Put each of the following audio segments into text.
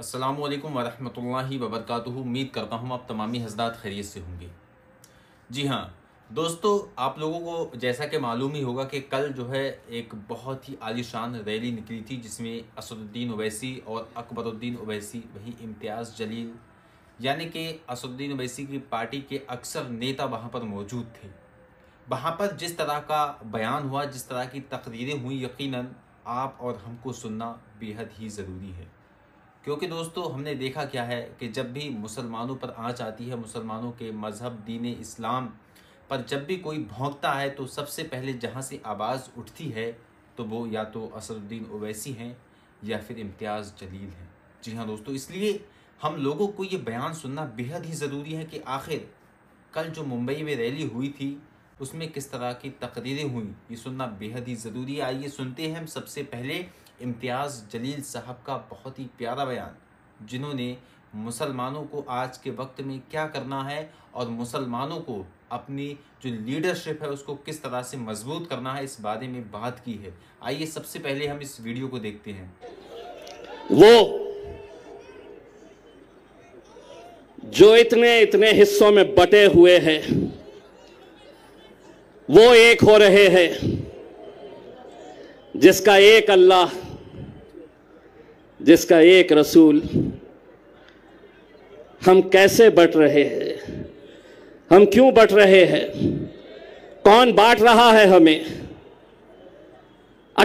अस्सलामु अलैकुम वरहमतुल्लाहि वबरकातुहू। उम्मीद करता हूँ आप तमामी हज़रात खैरियत से होंगे। जी हाँ दोस्तों, आप लोगों को जैसा कि मालूम ही होगा कि कल जो है एक बहुत ही आलीशान रैली निकली थी, जिसमें असदुद्दीन ओवैसी और अकबरुद्दीन ओवैसी वही इम्तियाज़ जलील यानी कि असदुद्दीन ओवैसी की पार्टी के अक्सर नेता वहाँ पर मौजूद थे। वहाँ पर जिस तरह का बयान हुआ, जिस तरह की तकरीरें हुई, यकीनन आप और हमको सुनना बेहद ही ज़रूरी है, क्योंकि दोस्तों हमने देखा क्या है कि जब भी मुसलमानों पर आँच आती है, मुसलमानों के मज़हब दीन इस्लाम पर जब भी कोई भौंकता है तो सबसे पहले जहाँ से आवाज़ उठती है तो वो या तो असदुद्दीन ओवैसी हैं या फिर इम्तियाज़ जलील हैं। जी हाँ दोस्तों, इसलिए हम लोगों को ये बयान सुनना बेहद ही ज़रूरी है कि आखिर कल जो मुंबई में रैली हुई थी उसमें किस तरह की तकरीरें हुई, ये सुनना बेहद ही ज़रूरी है। आइए सुनते हैं हम सबसे पहले इम्तियाज़ जलील साहब का बहुत ही प्यारा बयान, जिन्होंने मुसलमानों को आज के वक्त में क्या करना है और मुसलमानों को अपनी जो लीडरशिप है उसको किस तरह से मजबूत करना है, इस बारे में बात की है। आइए सबसे पहले हम इस वीडियो को देखते हैं। वो जो इतने इतने हिस्सों में बटे हुए हैं वो एक हो रहे हैं, जिसका एक अल्लाह, जिसका एक रसूल। हम कैसे बट रहे हैं, हम क्यों बट रहे हैं, कौन बांट रहा है हमें?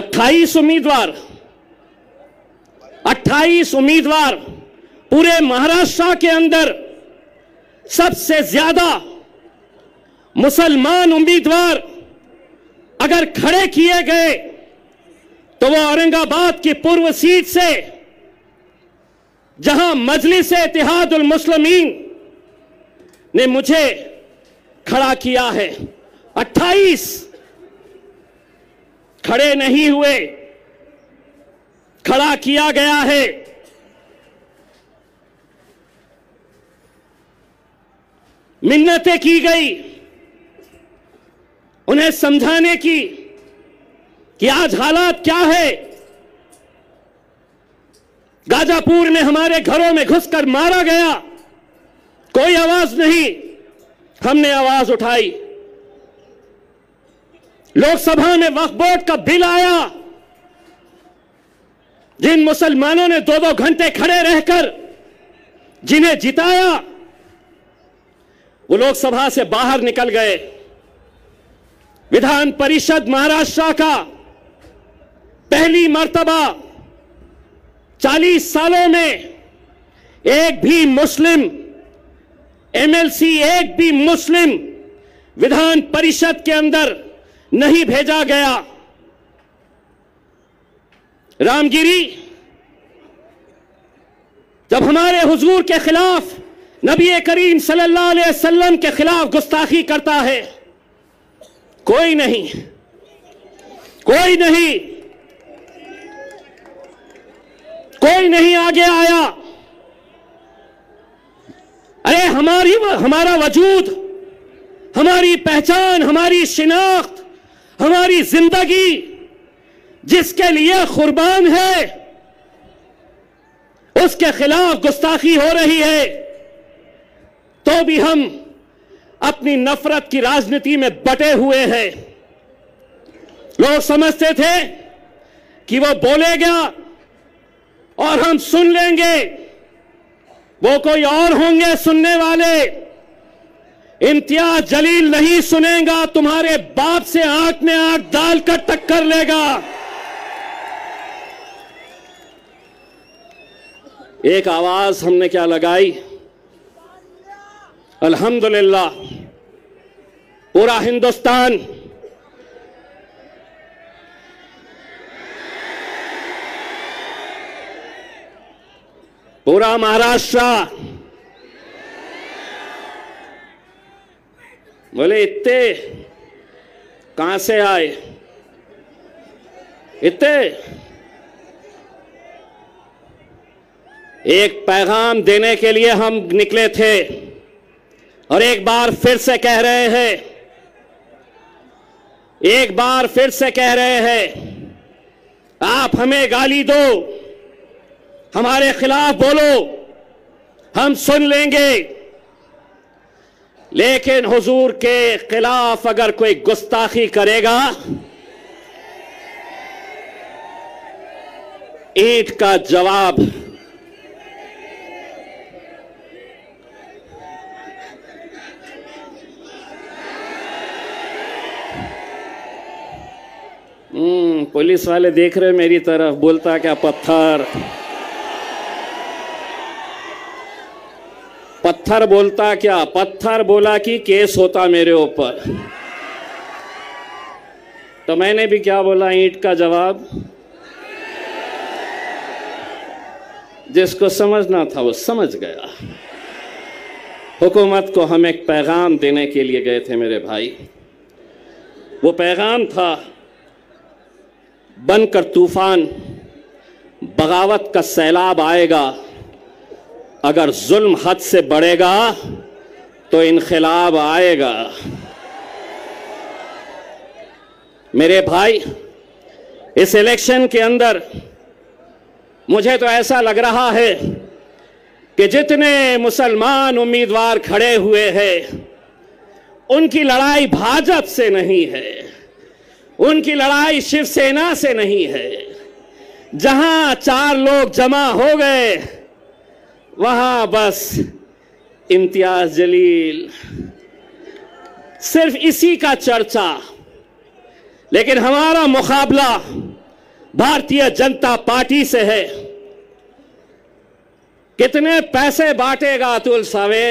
28 उम्मीदवार, 28 उम्मीदवार पूरे महाराष्ट्र के अंदर सबसे ज्यादा मुसलमान उम्मीदवार अगर खड़े किए गए तो वो औरंगाबाद की पूर्व सीट से, जहां मजलिस-ए-इत्तेहादुल मुस्लिमीन ने मुझे खड़ा किया है। 28 खड़े नहीं हुए, खड़ा किया गया है। मिन्नतें की गई, उन्हें समझाने की कि आज हालात क्या है। गाजापुर में हमारे घरों में घुसकर मारा गया, कोई आवाज नहीं, हमने आवाज उठाई। लोकसभा में वक्फ बोर्ड का बिल आया, जिन मुसलमानों ने 2-2 घंटे खड़े रहकर जिन्हें जिताया वो लोकसभा से बाहर निकल गए। विधान परिषद महाराष्ट्र का पहली मर्तबा 40 सालों में एक भी मुस्लिम एमएलसी, एक भी मुस्लिम विधान परिषद के अंदर नहीं भेजा गया। रामगिरी, जब हमारे हुजूर के खिलाफ, नबी करीम सल्लल्लाहु अलैहि वसल्लम के खिलाफ गुस्ताखी करता है, कोई नहीं, कोई नहीं, कोई नहीं आगे आया। अरे हमारा वजूद, हमारी पहचान, हमारी शिनाख्त, हमारी जिंदगी जिसके लिए कुर्बान है, उसके खिलाफ गुस्ताखी हो रही है, तो भी हम अपनी नफरत की राजनीति में बटे हुए हैं। लोग समझते थे कि वो बोलेगा और हम सुन लेंगे, वो कोई और होंगे सुनने वाले। इम्तियाज़ जलील नहीं सुनेगा, तुम्हारे बाप से आंख में आंख डालकर टक्कर लेगा। एक आवाज हमने क्या लगाई? अल्हम्दुलिल्लाह, पूरा हिंदुस्तान, पूरा महाराष्ट्र बोले इतने कहां से आए, इतने। एक पैगाम देने के लिए हम निकले थे और एक बार फिर से कह रहे हैं, एक बार फिर से कह रहे हैं, आप हमें गाली दो, हमारे खिलाफ बोलो, हम सुन लेंगे, लेकिन हुजूर के खिलाफ अगर कोई गुस्ताखी करेगा ईंट का जवाब पुलिस वाले देख रहे मेरी तरफ, बोलता क्या पत्थर पत्थर, बोलता क्या पत्थर, बोला कि केस होता मेरे ऊपर। तो मैंने भी क्या बोला, ईंट का जवाब। जिसको समझना था वो समझ गया। हुकूमत को हम एक पैगाम देने के लिए गए थे मेरे भाई, वो पैगाम था बनकर तूफान, बगावत का सैलाब आएगा, अगर जुल्म हद से बढ़ेगा तो इनकलाब आएगा। मेरे भाई इस इलेक्शन के अंदर मुझे तो ऐसा लग रहा है कि जितने मुसलमान उम्मीदवार खड़े हुए हैं उनकी लड़ाई भाजपा से नहीं है, उनकी लड़ाई शिवसेना से नहीं है। जहां चार लोग जमा हो गए वहां बस इम्तियाज जलील, सिर्फ इसी का चर्चा। लेकिन हमारा मुकाबला भारतीय जनता पार्टी से है। कितने पैसे बांटेगा अतुल सावे,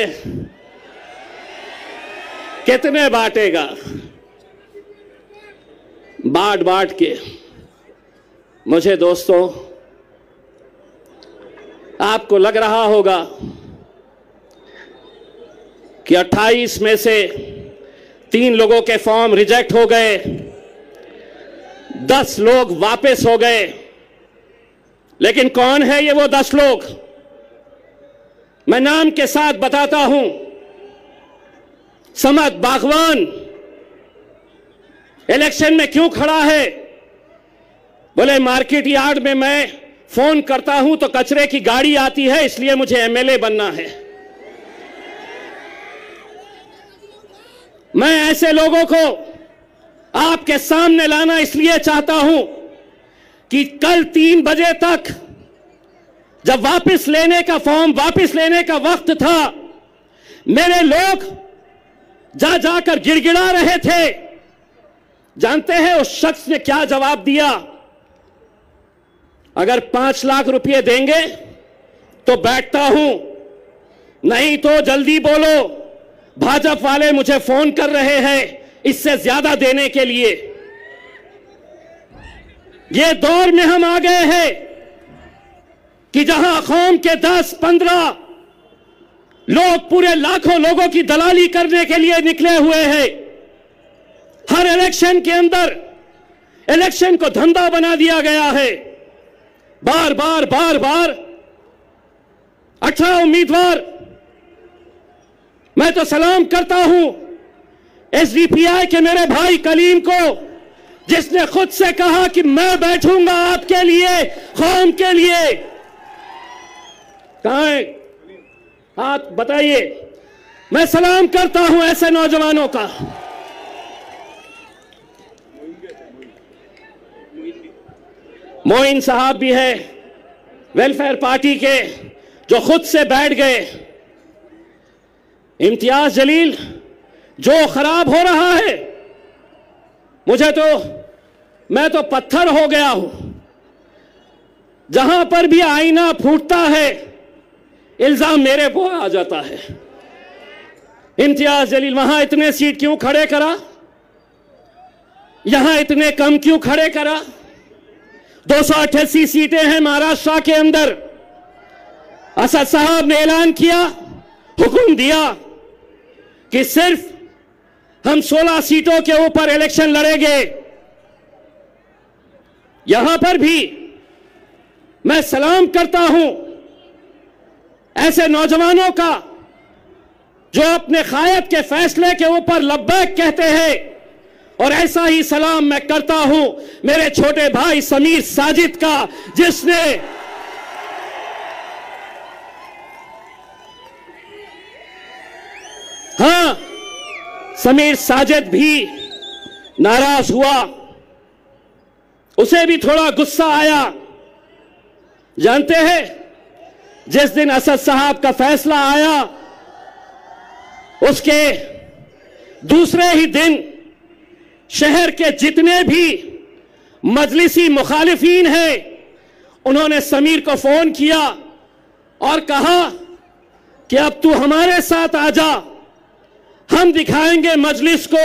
कितने बांटेगा, बांट बांट के। मुझे दोस्तों आपको लग रहा होगा कि 28 में से 3 लोगों के फॉर्म रिजेक्ट हो गए, 10 लोग वापस हो गए। लेकिन कौन है ये वो 10 लोग, मैं नाम के साथ बताता हूं। समद बागवान इलेक्शन में क्यों खड़ा है? बोले मार्केट यार्ड में मैं फोन करता हूं तो कचरे की गाड़ी आती है, इसलिए मुझे एमएलए बनना है। मैं ऐसे लोगों को आपके सामने लाना इसलिए चाहता हूं कि कल 3 बजे तक, जब वापस लेने का फॉर्म वापस लेने का वक्त था, मेरे लोग जा जाकर गिड़गिड़ा रहे थे। जानते हैं उस शख्स ने क्या जवाब दिया? अगर 5 लाख रुपए देंगे तो बैठता हूं, नहीं तो जल्दी बोलो, भाजपा वाले मुझे फोन कर रहे हैं इससे ज्यादा देने के लिए। ये दौर में हम आ गए हैं कि जहां कौम के 10-15 लोग पूरे लाखों लोगों की दलाली करने के लिए निकले हुए हैं। हर इलेक्शन के अंदर इलेक्शन को धंधा बना दिया गया है। बार बार 18 उम्मीदवार। मैं तो सलाम करता हूं एसडीपीआई के मेरे भाई कलीम को, जिसने खुद से कहा कि मैं बैठूंगा आपके लिए, कौम के लिए। कहां है आप बताइए? मैं सलाम करता हूं ऐसे नौजवानों का। मोइन साहब भी है वेलफेयर पार्टी के, जो खुद से बैठ गए। इम्तियाज जलील, जो खराब हो रहा है, मुझे तो, मैं तो पत्थर हो गया हूं। जहां पर भी आईना फूटता है इल्जाम मेरे को आ जाता है। इम्तियाज जलील वहां इतने सीट क्यों खड़े करा, यहां इतने कम क्यों खड़े करा? 288 सीटें हैं महाराष्ट्र के अंदर। असद साहब ने ऐलान किया, हुक्म दिया कि सिर्फ हम 16 सीटों के ऊपर इलेक्शन लड़ेंगे। यहां पर भी मैं सलाम करता हूं ऐसे नौजवानों का जो अपने खायत के फैसले के ऊपर लब्बैक कहते हैं। और ऐसा ही सलाम मैं करता हूं मेरे छोटे भाई समीर साजिद का, जिसने हां, समीर साजिद भी नाराज हुआ, उसे भी थोड़ा गुस्सा आया। जानते हैं, जिस दिन असद साहब का फैसला आया उसके दूसरे ही दिन शहर के जितने भी मजलिसी मुखालिफीन हैं उन्होंने समीर को फोन किया और कहा कि अब तू हमारे साथ आ जा, हम दिखाएंगे मजलिस को,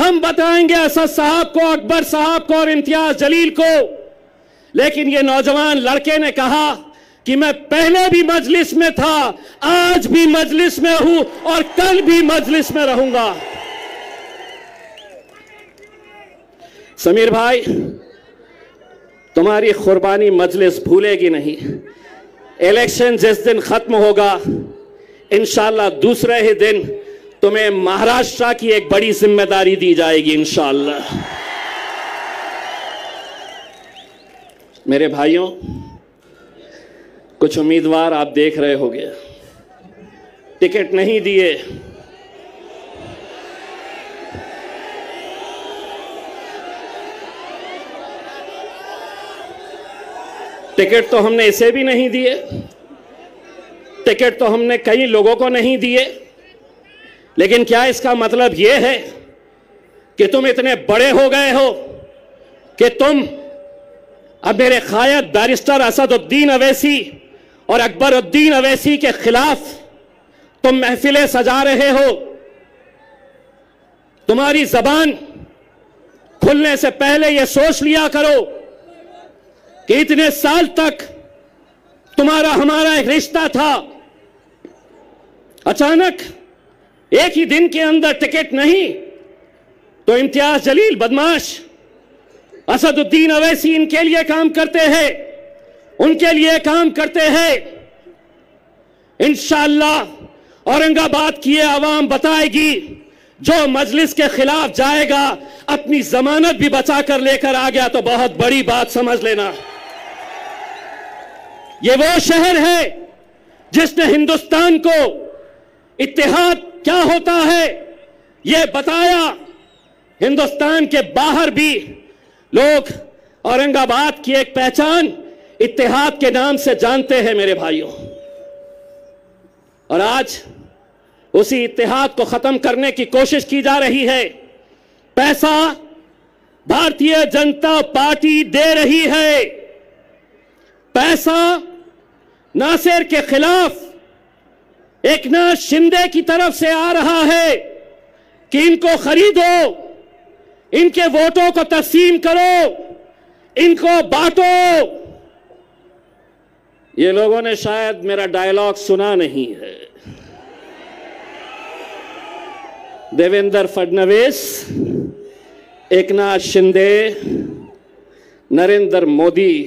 हम बताएंगे असद साहब को, अकबर साहब को और इम्तियाज जलील को। लेकिन ये नौजवान लड़के ने कहा कि मैं पहले भी मजलिस में था, आज भी मजलिस में हूं और कल भी मजलिस में रहूंगा। समीर भाई, तुम्हारी कुर्बानी मजलिस भूलेगी नहीं। इलेक्शन जिस दिन खत्म होगा इंशाल्लाह दूसरे ही दिन तुम्हें महाराष्ट्र की एक बड़ी जिम्मेदारी दी जाएगी इंशाल्लाह। मेरे भाइयों, कुछ उम्मीदवार आप देख रहे होंगे टिकट नहीं दिए, टिकट तो हमने इसे भी नहीं दिए, टिकट तो हमने कई लोगों को नहीं दिए। लेकिन क्या इसका मतलब यह है कि तुम इतने बड़े हो गए हो कि तुम अब मेरे खायद बैरिस्टर असदुद्दीन अवैसी और अकबरुद्दीन अवैसी के खिलाफ तुम महफिलें सजा रहे हो? तुम्हारी जबान खुलने से पहले यह सोच लिया करो कि इतने साल तक तुम्हारा हमारा एक रिश्ता था, अचानक एक ही दिन के अंदर टिकट नहीं तो इम्तियाज जलील बदमाश, असदुद्दीन अवैसी इनके लिए काम करते हैं, उनके लिए काम करते हैं। इंशाल्लाह औरंगाबाद की यह आवाम बताएगी, जो मजलिस के खिलाफ जाएगा अपनी जमानत भी बचाकर लेकर आ गया तो बहुत बड़ी बात समझ लेना। ये वो शहर है जिसने हिंदुस्तान को इत्तेहाद क्या होता है यह बताया। हिंदुस्तान के बाहर भी लोग औरंगाबाद की एक पहचान इत्तेहाद के नाम से जानते हैं मेरे भाइयों, और आज उसी इत्तेहाद को खत्म करने की कोशिश की जा रही है। पैसा भारतीय जनता पार्टी दे रही है, पैसा नासिर के खिलाफ एकनाथ शिंदे की तरफ से आ रहा है कि इनको खरीदो, इनके वोटों को तकसीम करो, इनको बांटो। ये लोगों ने शायद मेरा डायलॉग सुना नहीं है। देवेंद्र फडनवीस, एकनाथ शिंदे, नरेंद्र मोदी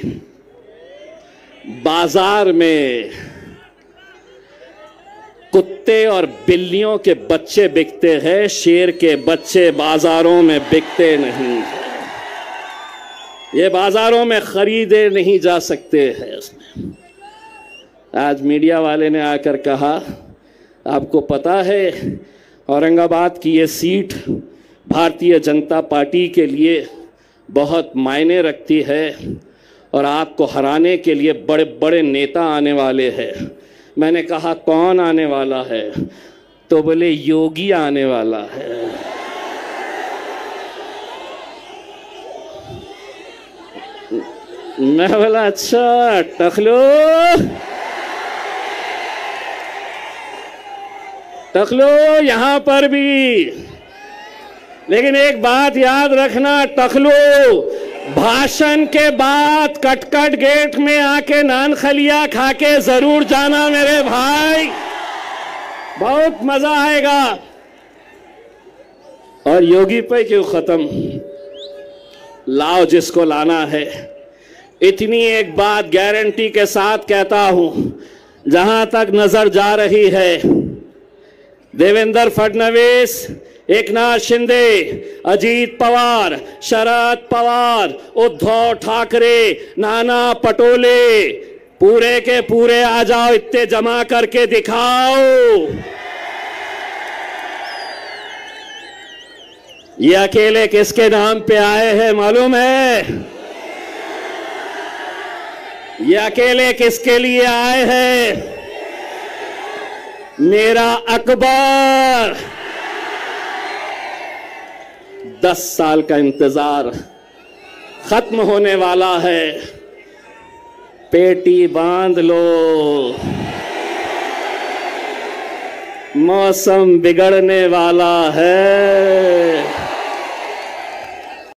बाजार में कुत्ते और बिल्लियों के बच्चे बिकते हैं, शेर के बच्चे बाजारों में बिकते नहीं हैं, ये बाजारों में खरीदे नहीं जा सकते हैं। इसमें आज मीडिया वाले ने आकर कहा, आपको पता है औरंगाबाद की ये सीट भारतीय जनता पार्टी के लिए बहुत मायने रखती है और आपको हराने के लिए बड़े बड़े नेता आने वाले हैं। मैंने कहा कौन आने वाला है, तो बोले योगी आने वाला है। मैं बोला अच्छा टखलो टखलो यहां पर भी, लेकिन एक बात याद रखना टखलो, भाषण के बाद कटकट गेट में आके नान खलिया खा के जरूर जाना मेरे भाई, बहुत मजा आएगा। और योगी पे क्यों खत्म, लाओ जिसको लाना है। इतनी एक बात गारंटी के साथ कहता हूं, जहां तक नजर जा रही है देवेंद्र फडणवीस, एकनाथ शिंदे, अजीत पवार, शरद पवार, उद्धव ठाकरे, नाना पटोले, पूरे के पूरे आ जाओ, इतने जमा करके दिखाओ। ये अकेले किसके नाम पे आए हैं मालूम है? ये अकेले किसके लिए आए हैं? मेरा अकबर। 10 साल का इंतजार खत्म होने वाला है, पेटी बांध लो, मौसम बिगड़ने वाला है।